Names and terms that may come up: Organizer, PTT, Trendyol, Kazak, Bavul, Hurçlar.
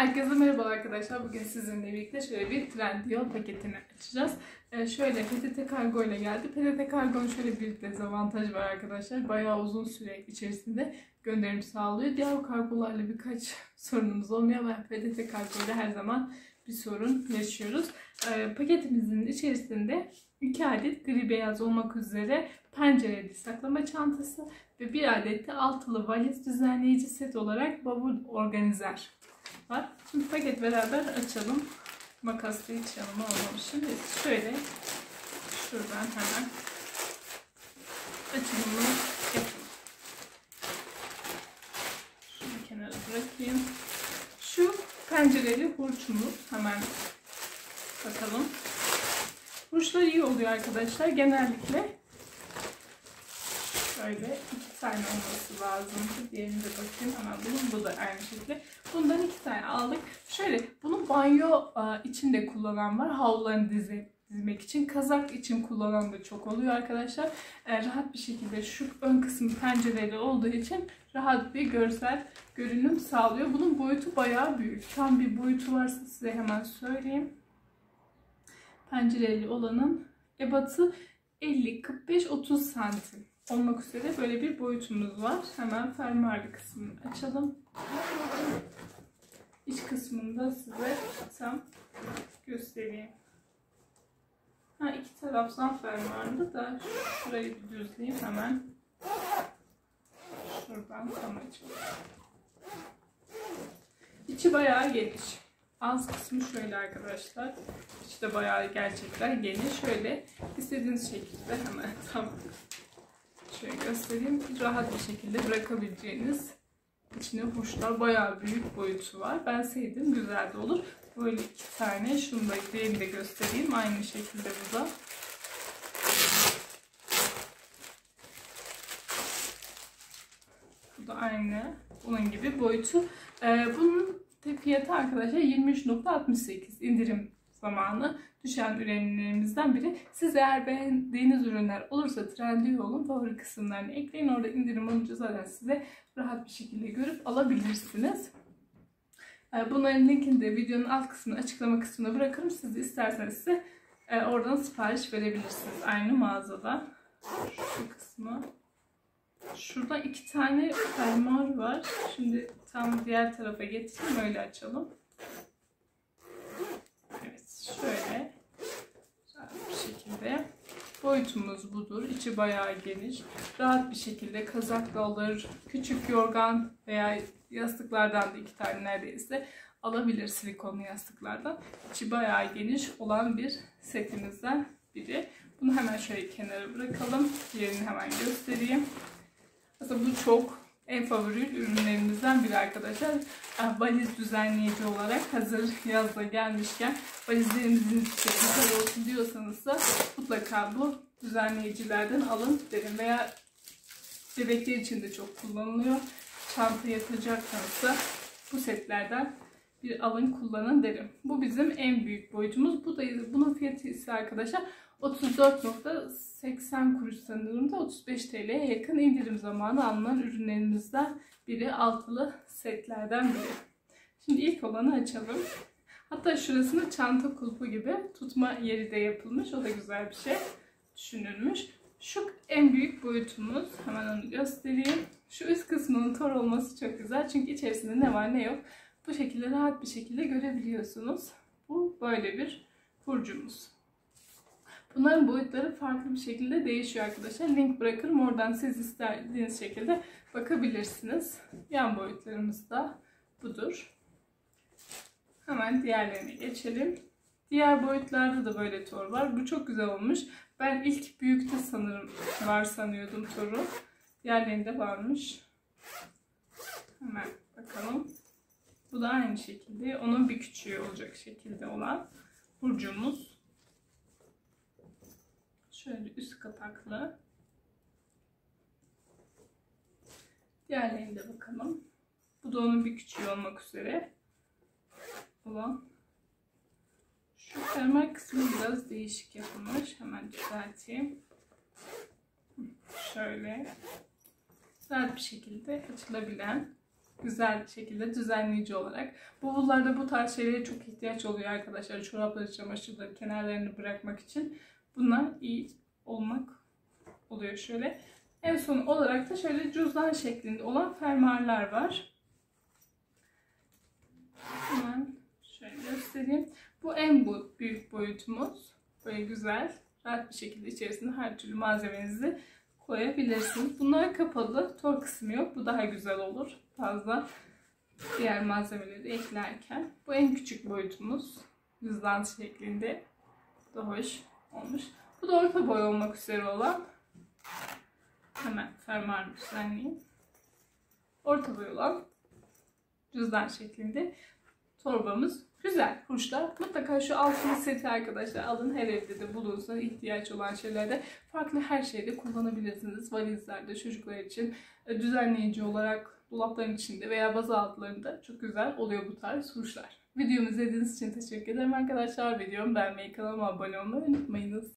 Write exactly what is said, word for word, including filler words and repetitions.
Herkese merhaba arkadaşlar. Bugün sizinle birlikte şöyle bir Trendyol paketini açacağız. Ee, şöyle P T T kargo ile geldi. P T T kargonun şöyle bir dezavantajı var arkadaşlar. Bayağı uzun süre içerisinde gönderim sağlıyor. Diğer kargolarla birkaç sorunumuz olmuyor ama P T T kargo ile her zaman bir sorun yaşıyoruz. Ee, paketimizin içerisinde iki adet gri beyaz olmak üzere pencereli saklama çantası ve bir adet de altılı valiz düzenleyici set olarak Bavul Organizer var. Şimdi paket beraber açalım. Makasla hiç yanıma almamışım. Şöyle şuradan hemen açılımını yapalım. Şunu kenara bırakayım. Şu pencereli hurçumuz. Hemen bakalım. Hurçlar iyi oluyor arkadaşlar. Genellikle şöyle iki tane olması lazımdı. Diğerini de bakayım. Hemen bunun bu da aynı şekilde. Bundan iki tane aldık. Şöyle bunu banyo içinde kullanan var. Havlularını dizi, dizmek için. Kazak için kullanan da çok oluyor arkadaşlar. E, rahat bir şekilde şu ön kısmı pencereli olduğu için rahat bir görsel görünüm sağlıyor. Bunun boyutu bayağı büyük. Tam bir boyutu varsa size hemen söyleyeyim. Pencereli olanın ebatı elli kırk beş otuz santim olmak üzere böyle bir boyutumuz var. Hemen fermuarlı kısmını açalım. İç kısmını da size tam göstereyim. Ha, iki taraftan fermuarlı da şurayı bir düzleyeyim hemen. Şuradan tam açalım. İçi bayağı geniş. Ağız kısmı şöyle arkadaşlar. İşte bayağı gerçekten geniş. Şöyle istediğiniz şekilde hemen tam şöyle göstereyim. Rahat bir şekilde bırakabileceğiniz. İçine hurçlar bayağı büyük boyutu var. Ben sevdim. Güzel de olur. Böyle iki tane. Şunu da diğerini de göstereyim. Aynı şekilde bu da. Bu da aynı. Bunun gibi boyutu. Ee, bunun fiyatı arkadaşlar yirmi üç altmış sekiz indirim zamanı düşen ürünlerimizden biri. Siz eğer beğendiğiniz ürünler olursa Trendyol'un favori kısımlarını ekleyin. Orada indirim olunca zaten size rahat bir şekilde görüp alabilirsiniz. Bunların linkini de videonun alt kısmını açıklama kısmına bırakırım. Siz de isterseniz size oradan sipariş verebilirsiniz. Aynı mağazada. Şu kısmı. Şurada iki tane fermuar var. Şimdi tam diğer tarafa getireyim. Öyle açalım. Evet. Şöyle. Bu şekilde. Boyutumuz budur. İçi bayağı geniş. Rahat bir şekilde kazakla alır. Küçük yorgan veya yastıklardan da iki tane neredeyse alabilir, silikonlu yastıklardan. İçi bayağı geniş olan bir setimizden biri. Bunu hemen şöyle kenara bırakalım. Diğerini hemen göstereyim. Aslında bu çok en favori ürünlerimizden biri arkadaşlar. Valiz düzenleyici olarak hazır yazda gelmişken valizlerimizin güzel olsun diyorsanız da mutlaka bu düzenleyicilerden alın derim. Veya bebekler için de çok kullanılıyor. Çanta yatacaksanız da bu setlerden bir alın kullanın derim. Bu bizim en büyük boyutumuz. Bu da bunun fiyatı ise arkadaşlar otuz dört nokta seksen kuruş sanırım da otuz beş TL'ye yakın indirim zamanı alınan ürünlerimizden biri, altılı setlerden biri. Şimdi ilk olanı açalım. Hatta şurasını çanta kulpu gibi tutma yeri de yapılmış. O da güzel bir şey düşünülmüş. Şu en büyük boyutumuz. Hemen onu göstereyim. Şu üst kısmının tor olması çok güzel. Çünkü içerisinde ne var ne yok. Bu şekilde rahat bir şekilde görebiliyorsunuz. Bu böyle bir hurcumuz. Bunların boyutları farklı bir şekilde değişiyor arkadaşlar. Link bırakırım. Oradan siz istediğiniz şekilde bakabilirsiniz. Yan boyutlarımız da budur. Hemen diğerlerine geçelim. Diğer boyutlarda da böyle tor var. Bu çok güzel olmuş. Ben ilk büyükte sanırım var sanıyordum toru. Diğerlerinde varmış. Hemen bakalım. Bu da aynı şekilde. Onun bir küçüğü olacak şekilde olan hurcumuz. Şöyle üst kapaklı. Diğerlerine de bakalım. Bu da onun bir küçüğü olmak üzere olan. Şu fermuar kısmı biraz değişik yapılmış. Hemen düzelteyim. Şöyle rahat bir şekilde açılabilen güzel şekilde düzenleyici olarak. Bavullarda bu tarz şeylere çok ihtiyaç oluyor arkadaşlar. Çorapları, çamaşırları kenarlarını bırakmak için. Buna iyi olmak oluyor şöyle. En son olarak da şöyle cüzdan şeklinde olan fermuarlar var. Hemen şöyle göstereyim. Bu en büyük boyutumuz. Böyle güzel, rahat bir şekilde içerisinde her türlü malzemenizi koyabilirsiniz. Bunlar kapalı, tor kısmı yok. Bu daha güzel olur. Fazla diğer malzemeleri eklerken. Bu en küçük boyutumuz. Cüzdan şeklinde. Bu da hoş olmuş. Bu da orta boy olmak üzere olan. Hemen fermuarını düzenleyeyim. Orta boy olan cüzdan şeklinde torbamız. Güzel Hurçlar. Mutlaka şu altın seti arkadaşlar alın. Her evde de bulunsa ihtiyaç olan şeylerde farklı her şeyde kullanabilirsiniz. Valizlerde çocuklar için düzenleyici olarak dolapların içinde veya bazı altlarında çok güzel oluyor bu tarz Hurçlar. Videomu izlediğiniz için teşekkür ederim arkadaşlar. Videomu beğenmeyi, kanalıma abone olmayı unutmayınız.